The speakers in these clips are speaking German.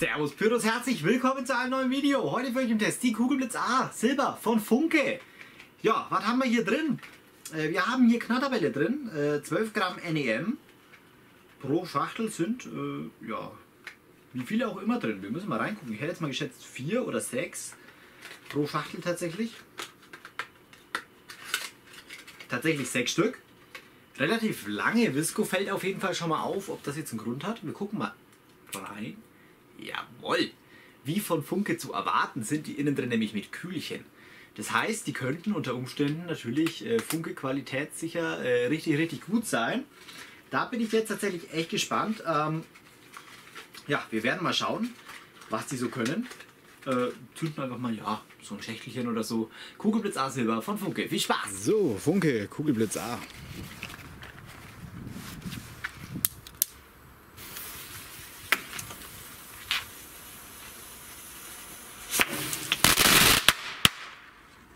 Servus Pyros, herzlich willkommen zu einem neuen Video. Heute für euch im Test die Kugelblitz A Silber von Funke. Ja, was haben wir hier drin? Wir haben hier Knatterbälle drin, 12 Gramm NEM. Pro Schachtel sind, ja, wie viele auch immer drin. Wir müssen mal reingucken. Ich hätte jetzt mal geschätzt 4 oder 6 pro Schachtel tatsächlich. Tatsächlich 6 Stück. Relativ lange Visco fällt auf jeden Fall schon mal auf, ob das jetzt einen Grund hat. Wir gucken mal rein. Jawohl! Wie von Funke zu erwarten sind die innen drin nämlich mit Kühlchen. Das heißt, die könnten unter Umständen natürlich Funke qualitätssicher richtig, richtig gut sein. Da bin ich jetzt tatsächlich echt gespannt. Ja, wir werden mal schauen, was die so können. Zünden einfach mal, ja, so ein Schächtelchen oder so. Kugelblitz A Silber von Funke. Viel Spaß! So, Funke, Kugelblitz A.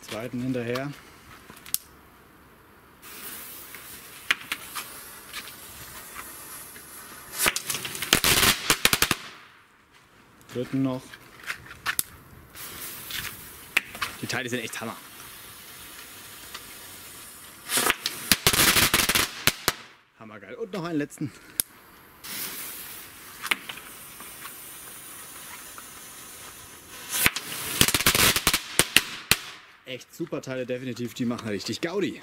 Zweiten hinterher. Dritten noch. Die Teile sind echt Hammer. Hammergeil. Und noch einen letzten. Echt super Teile, definitiv, die machen richtig Gaudi.